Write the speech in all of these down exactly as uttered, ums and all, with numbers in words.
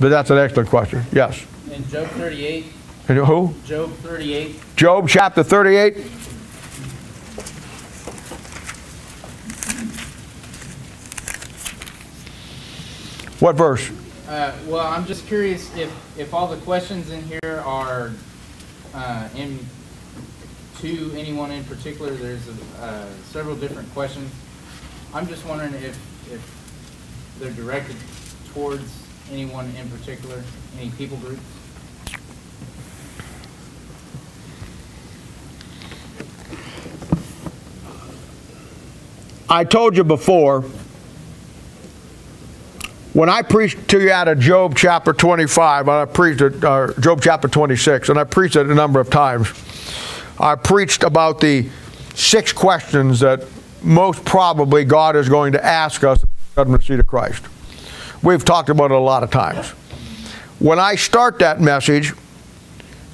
But that's an excellent question. Yes. In Job thirty-eight. In who? Job thirty-eight. Job chapter thirty-eight. What verse? Uh, well, I'm just curious if, if all the questions in here are uh, in to anyone in particular. There's a, uh, several different questions. I'm just wondering if, if they're directed towards anyone in particular, any people groups. I told you before, when I preached to you out of Job chapter twenty-five, I preached at uh, Job chapter twenty-six, and I preached it a number of times. I preached about the six questions that most probably God is going to ask us at the Judgment Seat of Christ. We've talked about it a lot of times. When I start that message,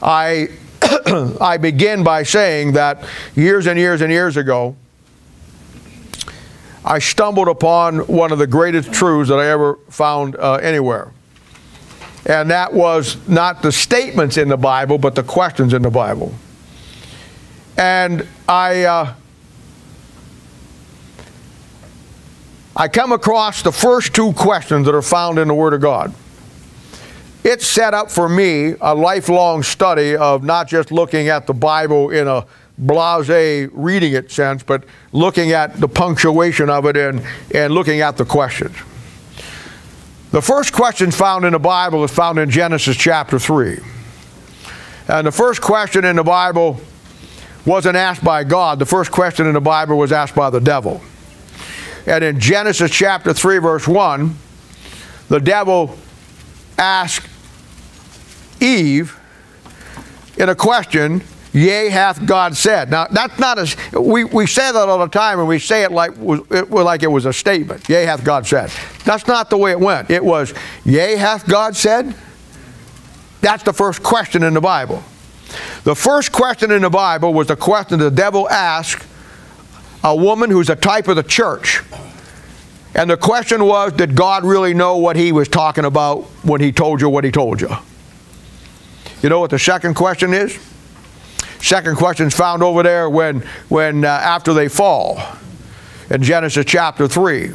I, I begin by saying that years and years and years ago, I stumbled upon one of the greatest truths that I ever found uh, anywhere. And that was not the statements in the Bible, but the questions in the Bible. And I, uh, I come across the first two questions that are found in the Word of God. It set up for me a lifelong study of not just looking at the Bible in a blasé reading it sense, but looking at the punctuation of it and, and looking at the questions. The first question found in the Bible is found in Genesis chapter three. And the first question in the Bible wasn't asked by God. The first question in the Bible was asked by the devil. And in Genesis chapter three verse one, the devil asked Eve in a question, "Yea, hath God said." Now, that's not a, we, we say that all the time, and we say it like it, like it was a statement. "Yea, hath God said." That's not the way it went. It was, "Yea, hath God said?" That's the first question in the Bible. The first question in the Bible was the question the devil asked a woman who's a type of the church. And the question was, did God really know what he was talking about when he told you what he told you? You know what the second question is? Second question is found over there when, when uh, after they fall in Genesis chapter three.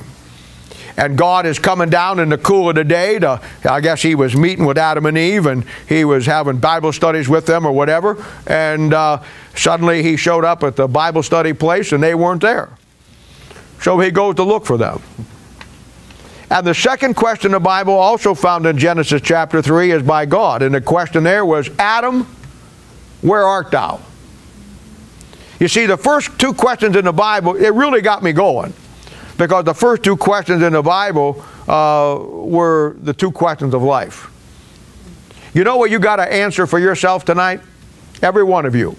And God is coming down in the cool of the day to, I guess he was meeting with Adam and Eve, and he was having Bible studies with them or whatever. And uh, suddenly he showed up at the Bible study place and they weren't there. So he goes to look for them. And the second question the Bible also found in Genesis chapter three is by God. And the question there was, "Adam, where art thou?" You see, the first two questions in the Bible, it really got me going, because the first two questions in the Bible uh, were the two questions of life. You know what you got to answer for yourself tonight? Every one of you.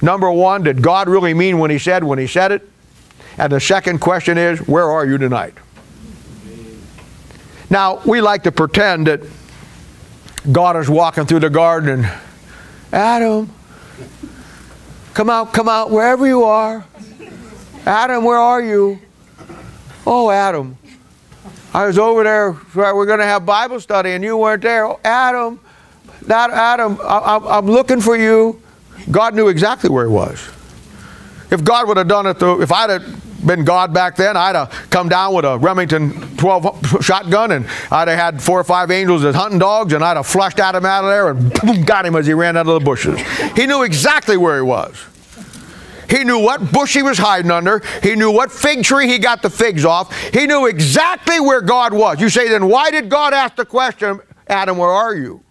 Number one, did God really mean when he said when he said it? And the second question is, where are you tonight? Now, we like to pretend that God is walking through the garden and, "Adam, come out, come out, wherever you are. Adam, where are you? Oh, Adam, I was over there where we're going to have Bible study and you weren't there. Oh, Adam, that Adam, I, I, I'm looking for you." God knew exactly where he was. If God would have done it, through, if I'd have been God back then, I'd have come down with a Remington twelve shotgun, and I'd have had four or five angels as hunting dogs, and I'd have flushed Adam out of there and boom, got him as he ran out of the bushes. He knew exactly where he was. He knew what bush he was hiding under. He knew what fig tree he got the figs off. He knew exactly where God was. You say, then why did God ask the question, "Adam, where are you?"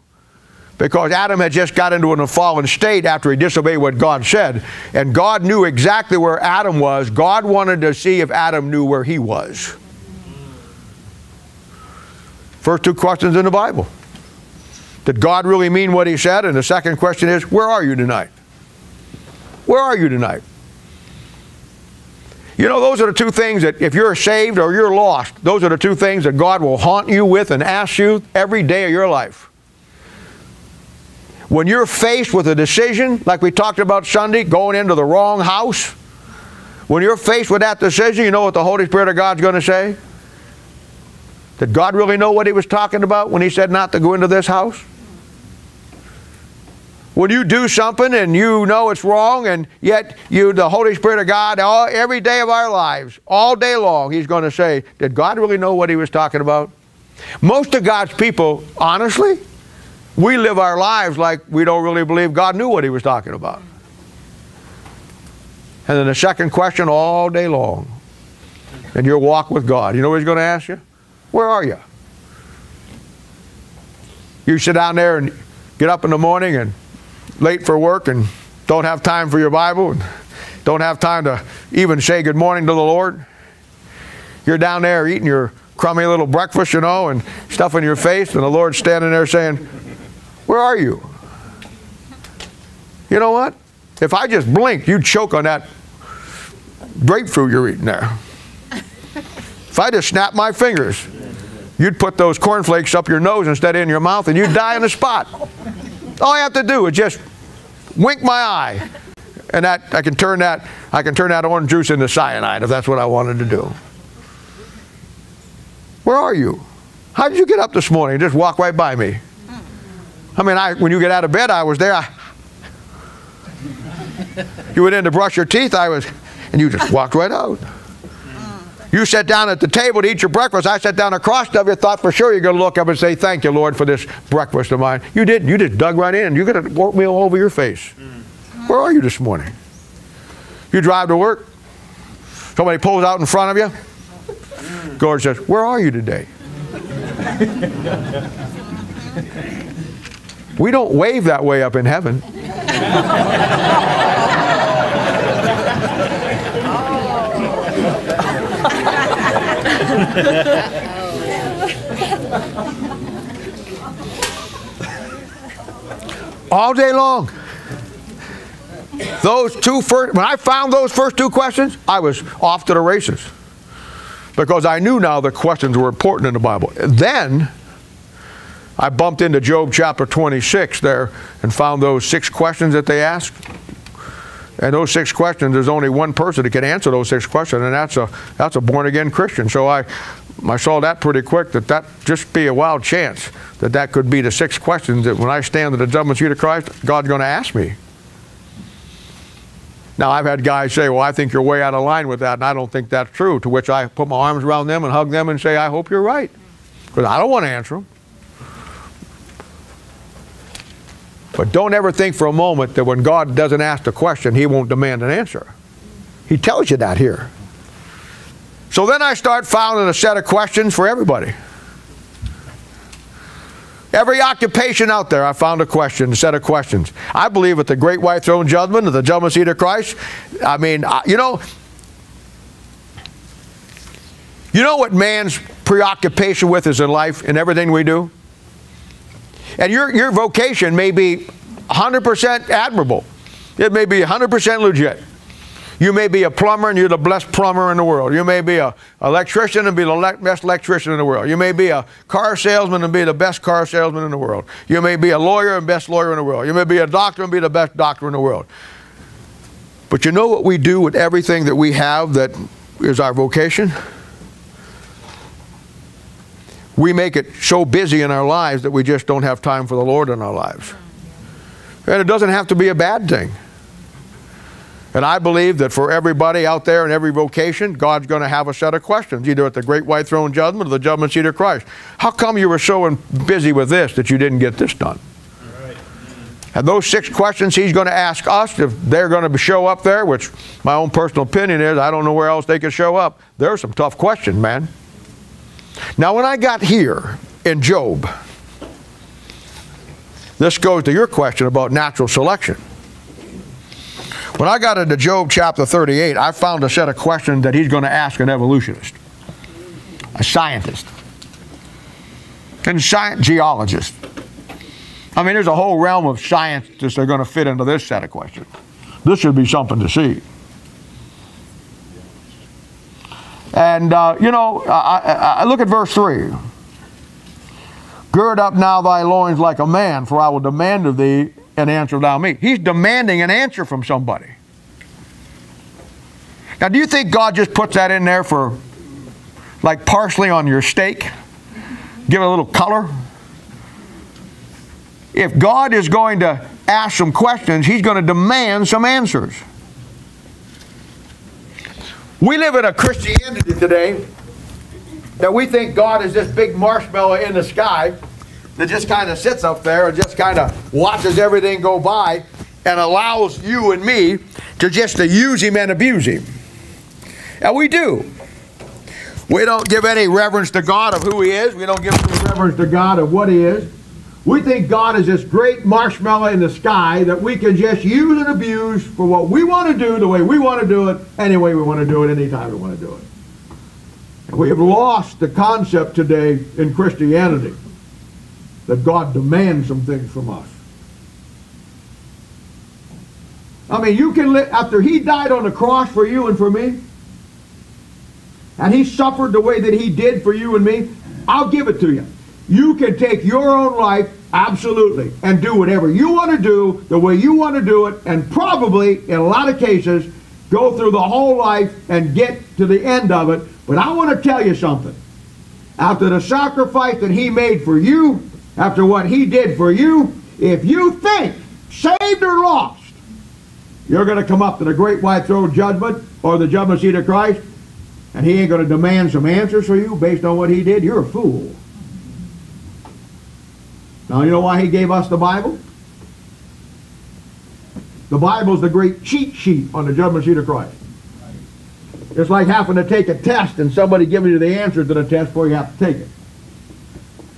Because Adam had just got into a fallen state after he disobeyed what God said. And God knew exactly where Adam was. God wanted to see if Adam knew where he was. First two questions in the Bible. Did God really mean what he said? And the second question is, where are you tonight? Where are you tonight? You know, those are the two things that if you're saved or you're lost, those are the two things that God will haunt you with and ask you every day of your life. When you're faced with a decision, like we talked about Sunday, going into the wrong house, when you're faced with that decision, you know what the Holy Spirit of God's going to say? Did God really know what he was talking about when he said not to go into this house? When you do something and you know it's wrong, and yet you, the Holy Spirit of God, all, every day of our lives, all day long, he's going to say, did God really know what he was talking about? Most of God's people, honestly, we live our lives like we don't really believe God knew what he was talking about. And then the second question all day long in your walk with God, you know what he's going to ask you? Where are you? You sit down there and get up in the morning and late for work and don't have time for your Bible and don't have time to even say good morning to the Lord. You're down there eating your crummy little breakfast, you know, and stuff in your face, and the Lord's standing there saying, where are you? You know what? If I just blinked, you'd choke on that grapefruit you're eating there. If I just snapped my fingers, you'd put those cornflakes up your nose instead of in your mouth, and you'd die on the spot. All I have to do is just wink my eye, and that I can turn that I can turn that orange juice into cyanide if that's what I wanted to do. Where are you? How did you get up this morning and just walk right by me? I mean, I when you get out of bed, I was there. I, you went in to brush your teeth, I was, and you just walked right out. You sat down at the table to eat your breakfast. I sat down across of you, thought for sure you're going to look up and say, thank you, Lord, for this breakfast of mine. You didn't. You just dug right in. You're going to work me all over your face. Where are you this morning? You drive to work. Somebody pulls out in front of you. Lord says, where are you today? We don't wave that way up in heaven. All day long. Those two first, when I found those first two questions, I was off to the races. Because I knew now the questions were important in the Bible. Then I bumped into Job chapter twenty-six there and found those six questions that they asked. And those six questions, there's only one person that can answer those six questions, and that's a, that's a born-again Christian. So I, I saw that pretty quick, that that just be a wild chance that that could be the six questions that when I stand at the judgment seat of Christ, God's going to ask me. Now, I've had guys say, well, I think you're way out of line with that, and I don't think that's true, to which I put my arms around them and hug them and say, I hope you're right, because I don't want to answer them. But don't ever think for a moment that when God doesn't ask a question, he won't demand an answer. He tells you that here. So then I start finding a set of questions for everybody. Every occupation out there, I found a question, a set of questions. I believe at the great white throne judgment, at the judgment seat of Christ, I mean, you know, you know what man's preoccupation with is in life, in everything we do? And your, your vocation may be one hundred percent admirable. It may be one hundred percent legit. You may be a plumber and you're the best plumber in the world. You may be an electrician and be the le best electrician in the world. You may be a car salesman and be the best car salesman in the world. You may be a lawyer and best lawyer in the world. You may be a doctor and be the best doctor in the world. But you know what we do with everything that we have that is our vocation? We make it so busy in our lives that we just don't have time for the Lord in our lives. And it doesn't have to be a bad thing. And I believe that for everybody out there in every vocation, God's going to have a set of questions, either at the great white throne judgment or the judgment seat of Christ. How come you were so busy with this that you didn't get this done? And those six questions he's going to ask us, if they're going to show up there, which my own personal opinion is, I don't know where else they could show up. There are some tough questions, man. Now, when I got here in Job, this goes to your question about natural selection. When I got into Job chapter thirty-eight, I found a set of questions that he's going to ask an evolutionist, a scientist, and science geologist. I mean, there's a whole realm of scientists that are going to fit into this set of questions. This should be something to see. And, uh, you know, I, I, I look at verse three. Gird up now thy loins like a man, for I will demand of thee an answer thou me. He's demanding an answer from somebody. Now, do you think God just puts that in there for, like, parsley on your steak? give it a little color. If God is going to ask some questions, He's going to demand some answers. We live in a Christianity today that we think God is this big marshmallow in the sky that just kind of sits up there and just kind of watches everything go by and allows you and me to just to use Him and abuse Him. And we do. We don't give any reverence to God of who He is. We don't give any reverence to God of what He is. We think God is this great marshmallow in the sky that we can just use and abuse for what we want to do, the way we want to do it, any way we want to do it, any time we want to do it. And we have lost the concept today in Christianity that God demands some things from us. I mean, you can live, after He died on the cross for you and for me, and He suffered the way that He did for you and me, I'll give it to you. You can take your own life, absolutely, and do whatever you want to do, the way you want to do it, and probably, in a lot of cases, go through the whole life and get to the end of it. But I want to tell you something. After the sacrifice that He made for you, after what He did for you, if you think saved or lost, you're going to come up to the great white throne judgment or the judgment seat of Christ, and He ain't going to demand some answers for you based on what He did. You're a fool. Now, you know why He gave us the Bible? The Bible's the great cheat sheet on the judgment seat of Christ. It's like having to take a test and somebody giving you the answer to the test before you have to take it.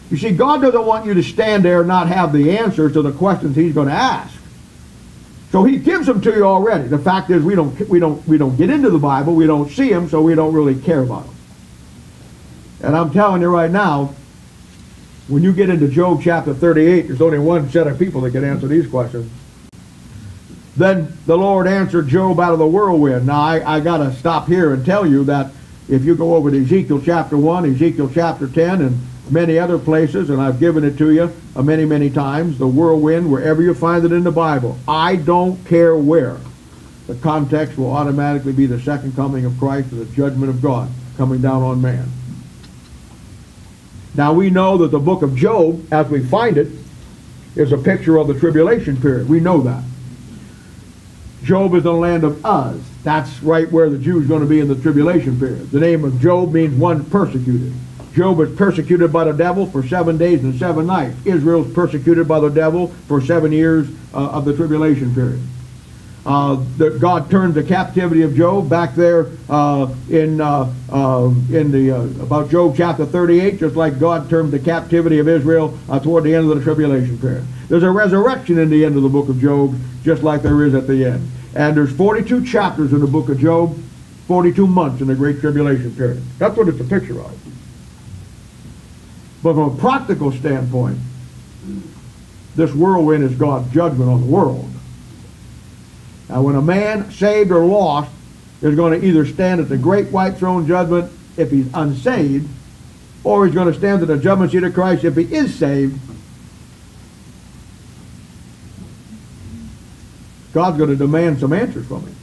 You see, God doesn't want you to stand there and not have the answers to the questions He's going to ask. So He gives them to you already. The fact is, we don't, we don't, we don't get into the Bible, we don't see them, so we don't really care about them. And I'm telling you right now, when you get into Job chapter thirty-eight, there's only one set of people that can answer these questions. Then the Lord answered Job out of the whirlwind. Now, I, I got to stop here and tell you that if you go over to Ezekiel chapter one, Ezekiel chapter ten, and many other places, and I've given it to you many, many times, the whirlwind, wherever you find it in the Bible, I don't care where, the context will automatically be the second coming of Christ or the judgment of God coming down on man. Now, we know that the book of Job, as we find it, is a picture of the tribulation period. We know that. Job is the land of Uz. That's right where the Jews are going to be in the tribulation period. The name of Job means one persecuted. Job was persecuted by the devil for seven days and seven nights. Israel's persecuted by the devil for seven years uh, of the tribulation period. Uh, the, God turned the captivity of Job back there uh, in uh, uh, in the uh, about Job chapter thirty-eight, just like God turned the captivity of Israel uh, toward the end of the tribulation period. There's a resurrection in the end of the book of Job, just like there is at the end. And there's forty-two chapters in the book of Job, forty-two months in the great tribulation period. That's what it's a picture of. But from a practical standpoint, this whirlwind is God's judgment on the world. Now, when a man, saved or lost, is going to either stand at the great white throne judgment if he's unsaved, or he's going to stand at the judgment seat of Christ if he is saved, God's going to demand some answers from him.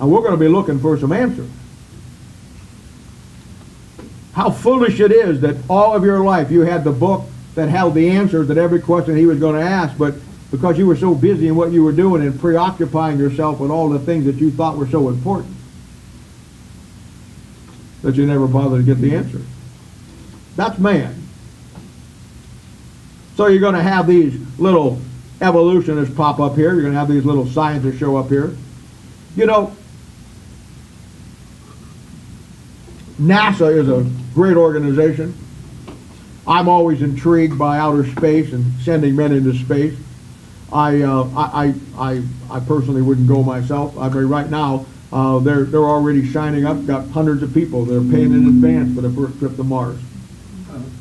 And we're going to be looking for some answers. How foolish it is that all of your life you had the book that held the answers that every question he was going to ask, but because you were so busy in what you were doing and preoccupying yourself with all the things that you thought were so important, that you never bothered to get the answer. That's man. So you're going to have these little evolutionists pop up here. You're going to have these little scientists show up here. You know, NASA is a great organization. I'm always intrigued by outer space and sending men into space. I, uh, I, I, I personally wouldn't go myself. I mean, right now, uh, they're, they're already signing up. Got hundreds of people. They're paying in advance for the first trip to Mars.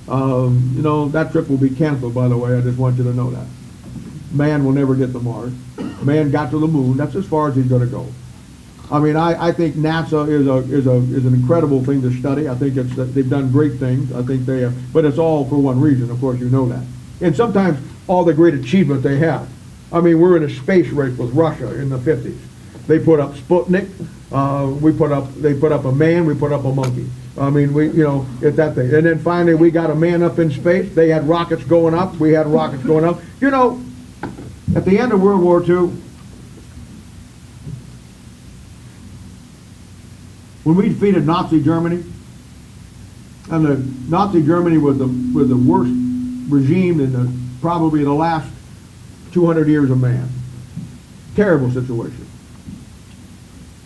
Um, you know, that trip will be canceled, by the way. I just want you to know that. Man will never get to Mars. Man got to the moon. That's as far as he's going to go. I mean, I, I think NASA is a is a is an incredible thing to study. I think it's they've done great things. I think they have, but it's all for one reason. Of course, you know that. And sometimes all the great achievement they have. I mean, we're in a space race with Russia in the fifties. They put up Sputnik. Uh, we put up, they put up a man, we put up a monkey. I mean, we, you know, at that thing. And then finally we got a man up in space. They had rockets going up. We had rockets going up. You know, at the end of World War Two, when we defeated Nazi Germany, and the Nazi Germany was the, was the worst regime in the, probably the last two hundred years of man. Terrible situation.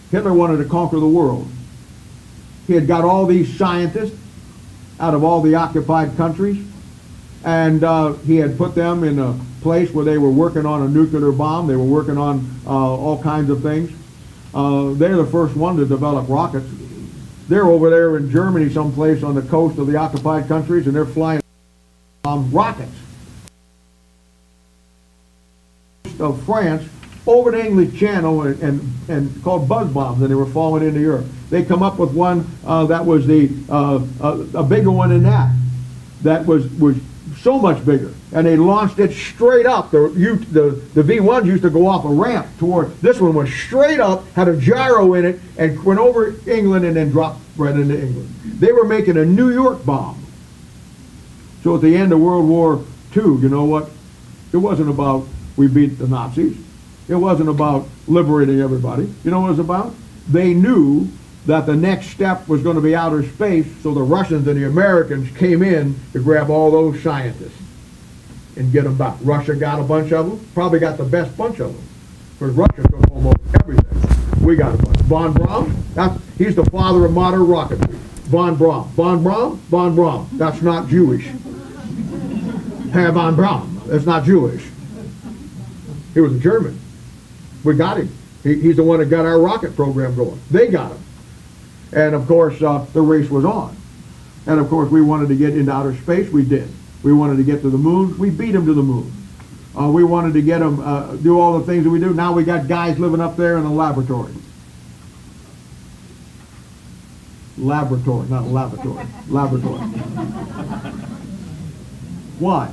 Hitler wanted to conquer the world. He had got all these scientists out of all the occupied countries, and uh, he had put them in a place where they were working on a nuclear bomb. They were working on uh, all kinds of things. Uh, they're the first one to develop rockets. They're over there in Germany someplace on the coast of the occupied countries, and they're flying um, rockets of France over the English Channel, and, and, and called buzz bombs, and they were falling into Europe. They come up with one uh, that was the uh, a, a bigger one than that. That was was so much bigger, and they launched it straight up. The you, the the V ones used to go off a ramp toward. This one was straight up, had a gyro in it, and went over England and then dropped right into England. They were making a New York bomb. So at the end of World War Two, you know what? It wasn't about we beat the Nazis. It wasn't about liberating everybody. You know what it was about? They knew that the next step was going to be outer space, so the Russians and the Americans came in to grab all those scientists and get them back. Russia got a bunch of them, probably got the best bunch of them, because Russia took almost everything. We got a bunch. Von Braun, that's, he's the father of modern rocketry. Von Braun, Von Braun, Von Braun. That's not Jewish. Herr Von Braun, that's not Jewish. He was a German. We got him. He, he's the one that got our rocket program going. They got him. And of course, uh, the race was on. And of course, we wanted to get into outer space. We did. We wanted to get to the moon. We beat them to the moon. Uh, we wanted to get them, uh, do all the things that we do. Now we got guys living up there in a laboratory. Laboratory, not laboratory. Laboratory. Why?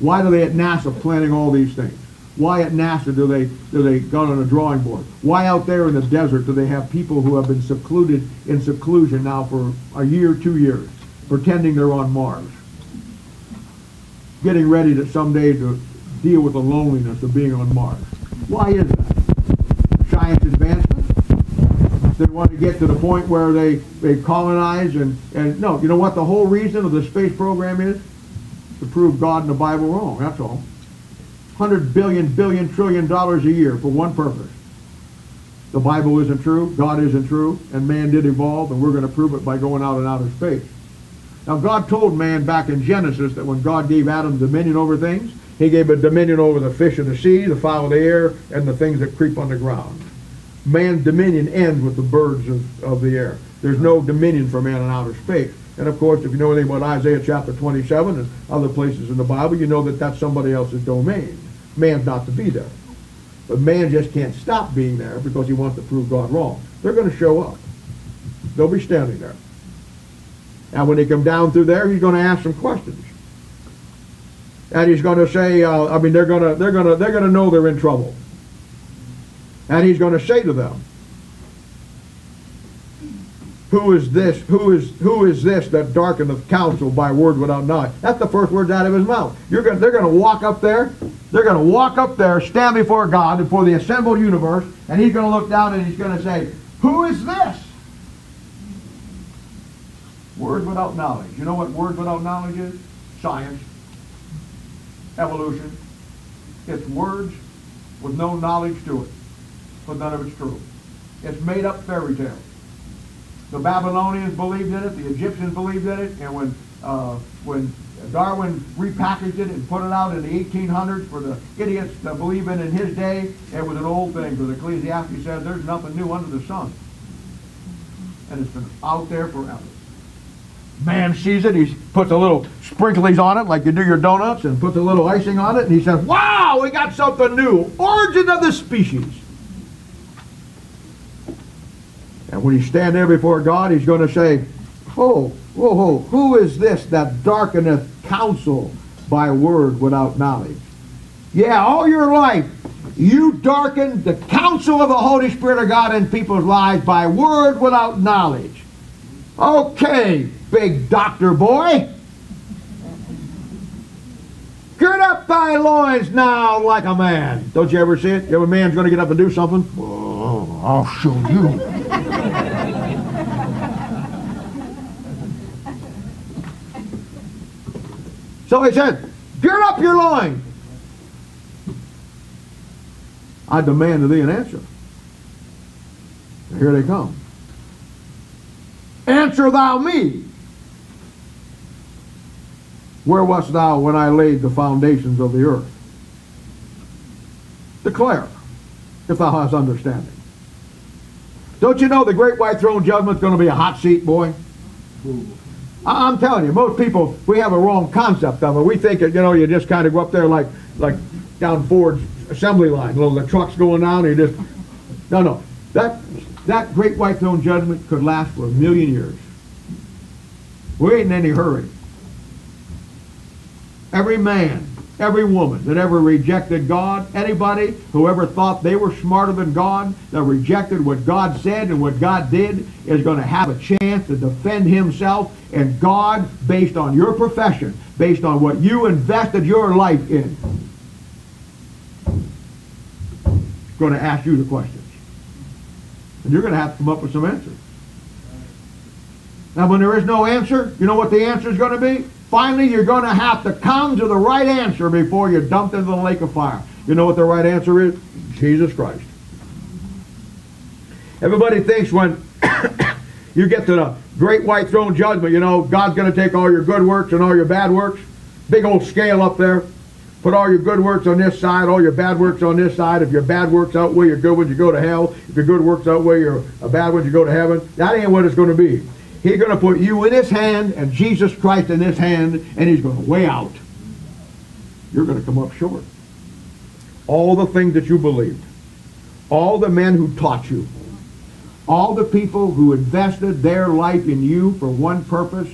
Why do they at NASA planning all these things? Why at NASA do they do they go on a drawing board? Why out there in the desert do they have people who have been secluded in seclusion now for a year, two years, pretending they're on Mars, getting ready to someday to deal with the loneliness of being on Mars? Why is that? Science advancement? They want to get to the point where they, they colonize and, and no, you know what the whole reason of the space program is? To prove God and the Bible wrong, that's all. one hundred billion, billion, trillion dollars a year for one purpose. The Bible isn't true, God isn't true, and man did evolve, and we're going to prove it by going out in outer space. Now, God told man back in Genesis that when God gave Adam dominion over things, he gave a dominion over the fish of the sea, the fowl of the air, and the things that creep on the ground. Man's dominion ends with the birds of, of the air. There's no dominion for man in outer space. And of course, if you know anything about Isaiah chapter twenty-seven and other places in the Bible, you know that that's somebody else's domain. Man's not to be there. But man just can't stop being there because he wants to prove God wrong. They're going to show up. They'll be standing there. And when they come down through there, he's going to ask some questions. And he's going to say, uh, I mean, they're going to, they're going to, they're going to know they're in trouble. And he's going to say to them, who is this? Who is who is this that darkeneth counsel by word without knowledge? That's the first words out of his mouth. You're gonna, they're going to walk up there. They're going to walk up there, stand before God, before the assembled universe, and he's going to look down and he's going to say, "Who is this? Word without knowledge." You know what word without knowledge is? Science, evolution. It's words with no knowledge to it, but none of it's true. It's made up fairy tales. The Babylonians believed in it, the Egyptians believed in it, and when uh, when Darwin repackaged it and put it out in the eighteen hundreds for the idiots to believe in in his day, it was an old thing, because Ecclesiastes said there's nothing new under the sun. And it's been out there forever. Man sees it, he puts a little sprinklies on it like you do your donuts, and puts a little icing on it, and he says, "Wow, we got something new, origin of the species." And when you stand there before God, he's going to say, "Oh, whoa, whoa, who is this that darkeneth counsel by word without knowledge?" Yeah, all your life, You darkened the counsel of the Holy Spirit of God in people's lives by word without knowledge. Okay, big doctor boy. Gird up thy loins now like a man. Don't you ever see it? Every man's going to get up and do something. Oh, I'll show you. So he said, gird up your loins. I demand of thee an answer. Here they come. Answer thou me. Where wast thou when I laid the foundations of the earth? Declare, if thou hast understanding. Don't you know the great white throne judgment is going to be a hot seat, boy? I'm telling you, most people, we have a wrong concept of it. We think that, you know, you just kind of go up there like, like down Ford's assembly line, little, the truck's going down, and you just, no, no. That, that great white throne judgment could last for a million years. We ain't in any hurry. Every man, every woman that ever rejected God, anybody who ever thought they were smarter than God, that rejected what God said and what God did, is going to have a chance to defend himself. And God, based on your profession, based on what you invested your life in, is going to ask you the questions. And you're going to have to come up with some answers. Now, when there is no answer, you know what the answer is going to be? Finally, you're going to have to come to the right answer before you're dumped into the lake of fire. You know what the right answer is? Jesus Christ. Everybody thinks when you get to the great white throne judgment, you know, God's going to take all your good works and all your bad works. Big old scale up there. Put all your good works on this side, all your bad works on this side. If your bad works outweigh your good ones, you go to hell. If your good works outweigh your bad ones, you go to heaven. That ain't what it's going to be. He's going to put you in his hand and Jesus Christ in his hand, and he's going to weigh out. You're going to come up short. All the things that you believed, all the men who taught you, all the people who invested their life in you for one purpose,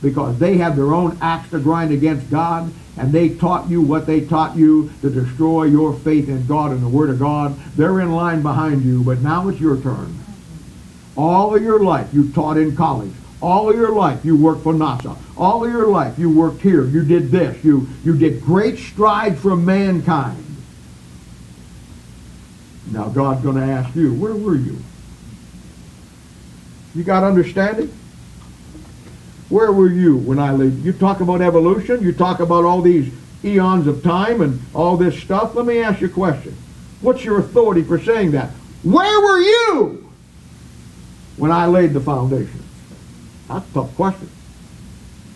because they had their own axe to grind against God, and they taught you what they taught you to destroy your faith in God and the Word of God. They're in line behind you, but now it's your turn. All of your life you taught in college. All of your life you worked for NASA. All of your life you worked here. You did this. You, you did great strides for mankind. Now God's going to ask you, where were you? You got understanding? Where were you when I lived? You talk about evolution. You talk about all these eons of time and all this stuff. Let me ask you a question. What's your authority for saying that? Where were you when I laid the foundation? That's a tough question.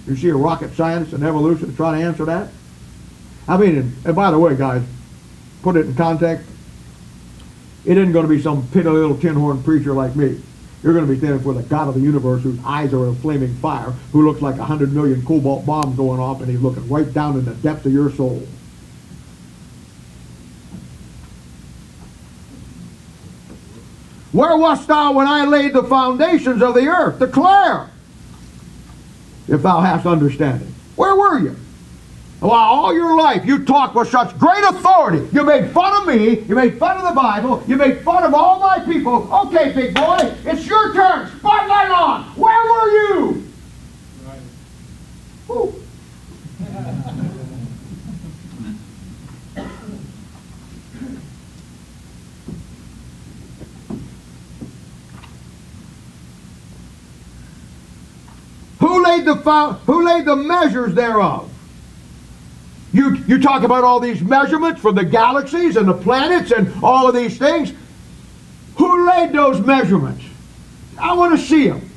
You see a rocket science and evolution trying to answer that? I mean, and, and by the way, guys, put it in context. It isn't going to be some pitty little tin horn preacher like me. You're going to be standing before the God of the universe, whose eyes are in flaming fire, who looks like a hundred million cobalt bombs going off, and he's looking right down in the depths of your soul. Where wast thou when I laid the foundations of the earth? Declare, if thou hast understanding. Where were you? Well, all your life you talked with such great authority. You made fun of me. You made fun of the Bible. You made fun of all my people. Okay, big boy, it's your turn. Spotlight on. Where were you? Right. Who laid the who laid the measures thereof? You, you talk about all these measurements for the galaxies and the planets and all of these things. Who laid those measurements? I want to see them.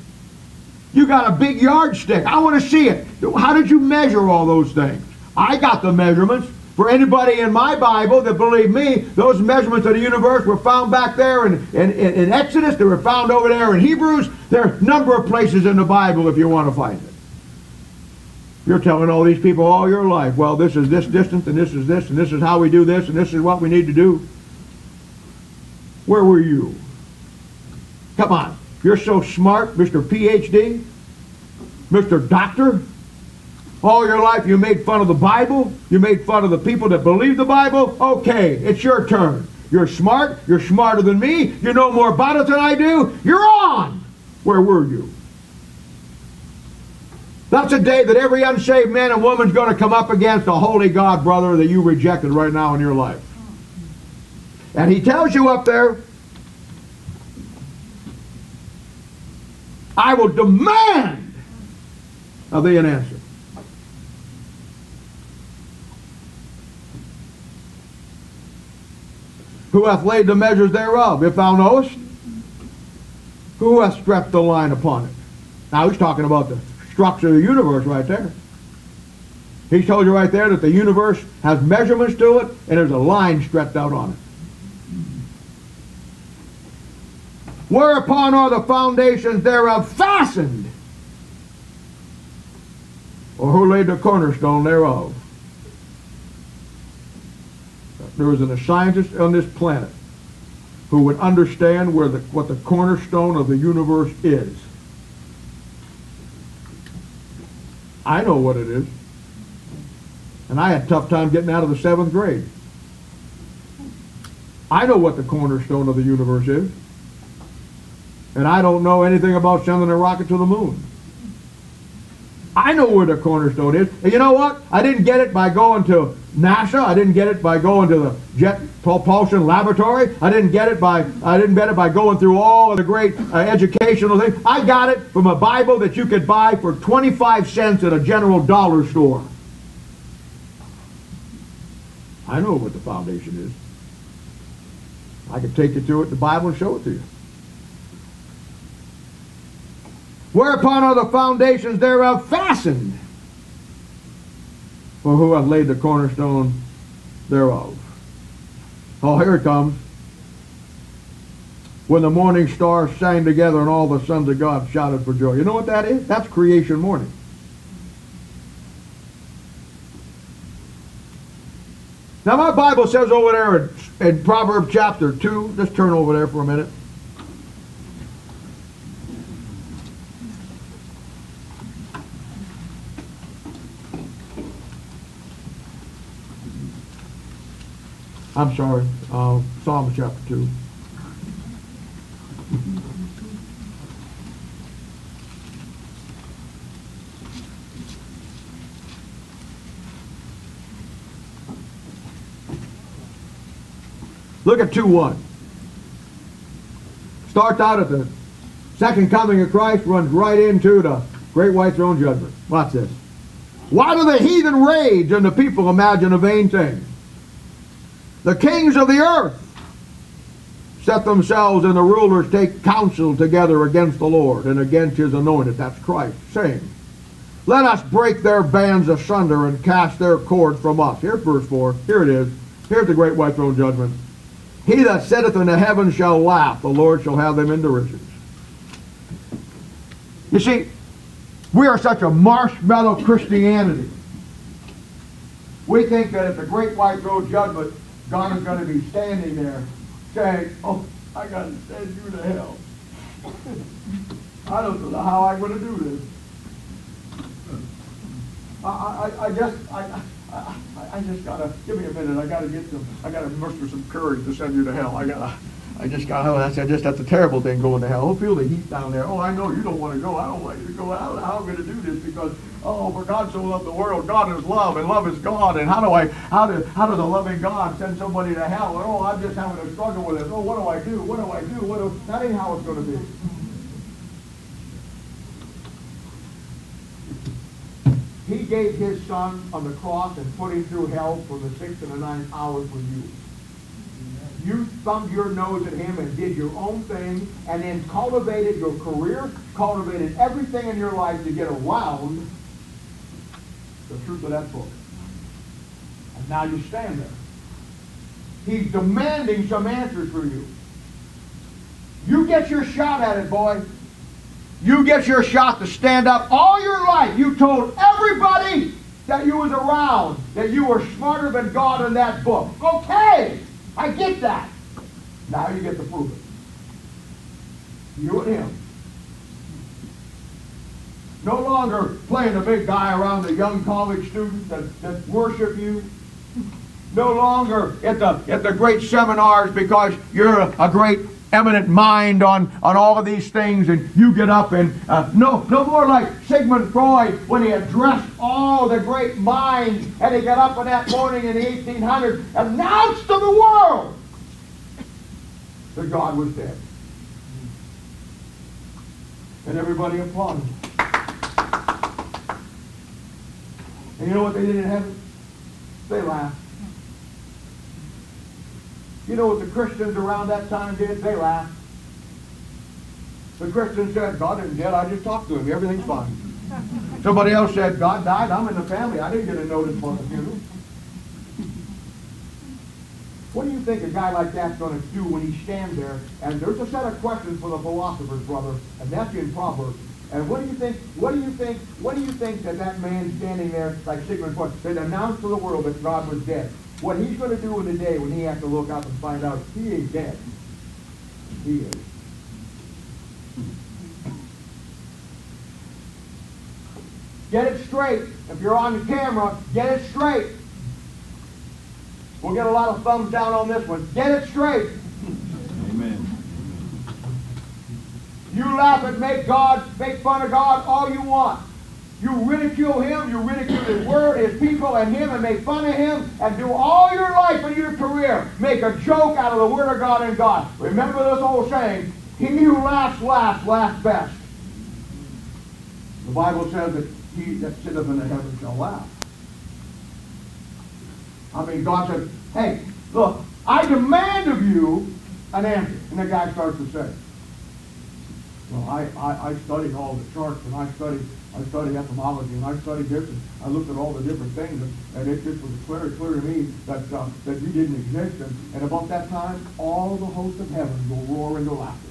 You got a big yardstick. I want to see it. How did you measure all those things? I got the measurements. For anybody in my Bible that believed me, those measurements of the universe were found back there in, in, in Exodus. They were found over there in Hebrews. There are a number of places in the Bible if you want to find it. You're telling all these people all your life, well, this is this distance, and this is this, and this is how we do this, and this is what we need to do. Where were you? Come on. You're so smart, Mister P H D, Mister Doctor. All your life you made fun of the Bible. You made fun of the people that believe the Bible. Okay, it's your turn. You're smart. You're smarter than me. You know more about it than I do. You're on. Where were you? That's a day that every unsaved man and woman's going to come up against a holy God, brother, that you rejected right now in your life. And he tells you up there, I will demand of thee an answer. Who hath laid the measures thereof, if thou knowest? Who hath stretched the line upon it? Now he's talking about the structure of the universe right there. He told you right there that the universe has measurements to it, and there's a line stretched out on it. Whereupon are the foundations thereof fastened? Or who laid the cornerstone thereof? There isn't a scientist on this planet who would understand where the, what the cornerstone of the universe is. I know what it is. And I had a tough time getting out of the seventh grade. I know what the cornerstone of the universe is. And I don't know anything about sending a rocket to the moon. I know where the cornerstone is. And you know what? I didn't get it by going to NASA. I didn't get it by going to the Jet Propulsion Laboratory. I didn't get it by I didn't get it by going through all of the great uh, educational things. I got it from a Bible that you could buy for twenty-five cents at a general dollar store. I know what the foundation is. I could take you through it, the Bible, and show it to you. Whereupon are the foundations thereof fastened? For who hath laid the cornerstone thereof? Oh, here it comes. When the morning stars sang together and all the sons of God shouted for joy. You know what that is? That's creation morning. Now my Bible says over there in, in Proverbs chapter two, just turn over there for a minute. I'm sorry, uh, Psalm chapter two. Look at two one. Starts out at the second coming of Christ, runs right into the great white throne judgment. Watch this. Why do the heathen rage and the people imagine a vain thing? The kings of the earth set themselves, and the rulers take counsel together against the Lord and against his anointed. That's Christ, saying, let us break their bands asunder and cast their cord from us. Here's verse four. Here it is. Here's the great white throne judgment. He that sitteth in the heavens shall laugh. The Lord shall have them in derision. You see, we are such a marshmallow Christianity. We think that at the great white throne judgment, God is going to be standing there saying, oh, I got to send you to hell. I don't know how I'm going to do this. I, I, I just, I, I, I just got to, give me a minute, I got to get some, I got to muster some courage to send you to hell. I got to, I just got, oh, that's, that's, that's a terrible thing going to hell. Oh, feel the heat down there. Oh, I know you don't want to go. I don't want you to go. I don't know how I'm going to do this because, oh, for God so loved the world. God is love, and love is God. And how do I, how does, how does a loving God send somebody to hell? And, oh, I'm just having a struggle with this. Oh, what do I do? What do I do? What do, that ain't how it's going to be. He gave his son on the cross and put him through hell for the six and the nine hours for you. You thumbed your nose at him and did your own thing and then cultivated your career, cultivated everything in your life to get around the truth of that book. And now you stand there. He's demanding some answers for you. You get your shot at it, boy. You get your shot to stand up. All your life you told everybody that you was around, that you were smarter than God in that book. Okay! I get that. Now you get to prove it. You and him. No longer playing the big guy around the young college students that, that worship you. no longer at the, at the great seminars because you're a, a great eminent mind on, on all of these things, and you get up and uh, no, no more like Sigmund Freud when he addressed all the great minds and he got up on that morning in the eighteen hundreds, announced to the world that God was dead. And everybody applauded. And you know what they did in heaven? They laughed. You know what the Christians around that time did? They laughed. The Christians said, God isn't dead, I just talked to him, everything's fine. Somebody else said, God died, I'm in the family, I didn't get a notice for the funeral. What do you think a guy like that's going to do when he stands there? And there's a set of questions for the philosophers, brother, and that's in Proverbs. And what do you think, what do you think, what do you think that that man standing there, like Sigmund Freud, that announced to the world that God was dead? What he's going to do in the day when he has to look up and find out he ain't dead. He is. Get it straight. If you're on the camera, get it straight. We'll get a lot of thumbs down on this one. Get it straight. Amen. You laugh and make God, make fun of God all you want. You ridicule him, you ridicule his word, his people, and him, and make fun of him, and do all your life and your career. Make a joke out of the word of God and God. Remember this old saying, he who laughs, laughs, laughs best. The Bible says that he that sitteth in the heaven shall laugh. I mean, God said, hey, look, I demand of you an answer. And the guy starts to say, well, I, I, I studied all the charts, and I studied... I studied etymology, and I studied this, and I looked at all the different things, and, and it just was clear, clear to me that uh, that you didn't exist. And, and about that time, all the hosts of heaven will roar into laughter.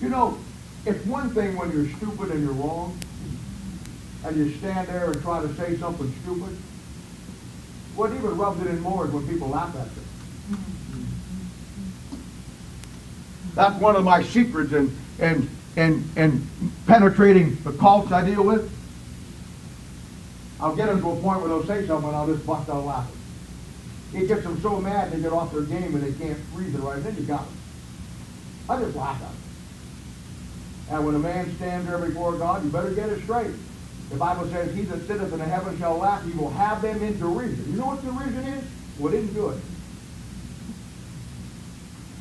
You know, it's one thing when you're stupid and you're wrong, and you stand there and try to say something stupid. What even rubs it in more is when people laugh at you. That's one of my secrets, and and. And, and penetrating the cults I deal with. I'll get them to a point where they'll say something and I'll just bust out laughing. It gets them so mad they get off their game and they can't breathe it right. Then you got them. I just laugh at them. And when a man stands there before God, you better get it straight. The Bible says, he that sitteth in the heaven shall laugh. He will have them into reason. You know what derision is? Well, it isn't good.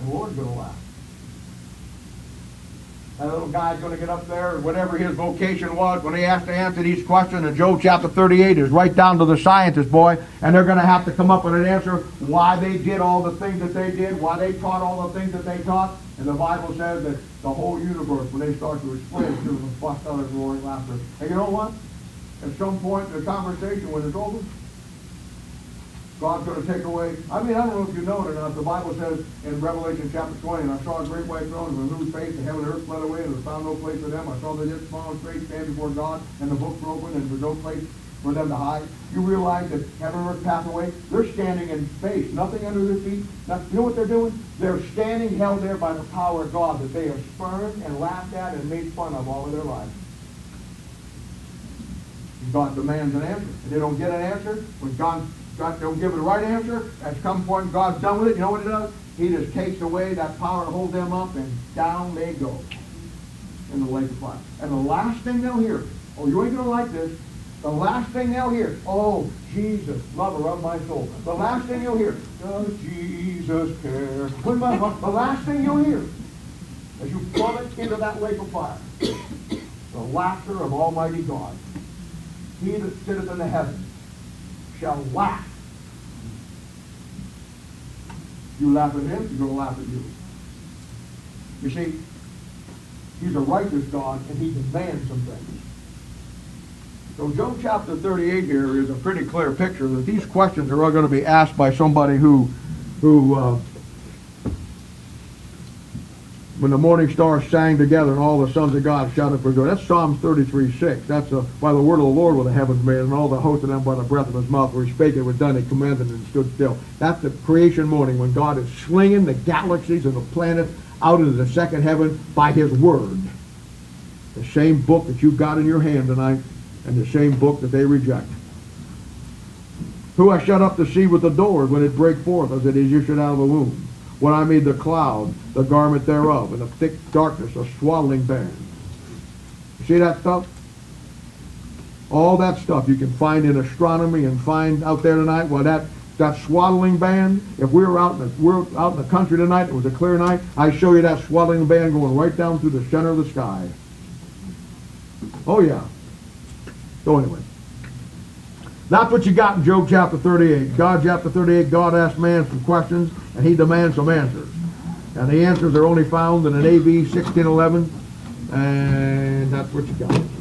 The Lord's going to laugh. That little guy's going to get up there, whatever his vocation was, when he has to answer these questions, and Job chapter thirty-eight is right down to the scientist boy, and they're going to have to come up with an answer why they did all the things that they did, why they taught all the things that they taught. And the Bible says that the whole universe, when they start to explain it to them, bust out of roaring laughter. And you know what? At some point in the conversation, when it's over, God's going to take away. I mean, I don't know if you know it or not. The Bible says in Revelation chapter twenty, and I saw a great white throne and a new face, and heaven and earth fled away, and there found no place for them. I saw the dead small and straight stand before God, and the books were open, and there was no place for them to hide. You realize that heaven and earth passed away. They're standing in space, nothing under their feet. Now, you know what they're doing? They're standing held there by the power of God that they have spurned and laughed at and made fun of all of their life. God demands an answer. If they don't get an answer, when God... God don't give it the right answer. At some point, God's done with it. You know what it does? He just takes away that power to hold them up, and down they go in the lake of fire. And the last thing they'll hear, oh, you ain't going to like this. The last thing they'll hear, oh, Jesus, lover of my soul. The last thing you'll hear, does Jesus care? When my heart, the last thing you'll hear as you plummet into that lake of fire, the laughter of Almighty God. He that sitteth in the heavens shall laugh. You laugh at him, he's going to laugh at you. You see, he's a righteous God, and he demands some things. So Job chapter thirty-eight here is a pretty clear picture that these questions are all going to be asked by somebody who, who uh, when the morning stars sang together and all the sons of God shouted for joy. That's Psalm thirty-three six. That's a, by the word of the Lord were the heavens made, and all the host of them by the breath of his mouth. Where he spake, it was done, he commanded, and stood still. That's the creation morning when God is slinging the galaxies and the planets out into the second heaven by his word. The same book that you got in your hand tonight, and the same book that they reject. Who I shut up the sea with the door when it brake forth, as it is issued out of the womb. When I made the cloud, the garment thereof, and the thick darkness, a swaddling band. You see that stuff? All that stuff you can find in astronomy and find out there tonight. Well, that, that swaddling band, if we were out in the, we're out in the country tonight, it was a clear night, I'd show you that swaddling band going right down through the center of the sky. Oh, yeah. So anyway. That's what you got in Job chapter thirty-eight. God chapter thirty-eight, God asks man some questions, and he demands some answers. And the answers are only found in an A B sixteen eleven, and that's what you got.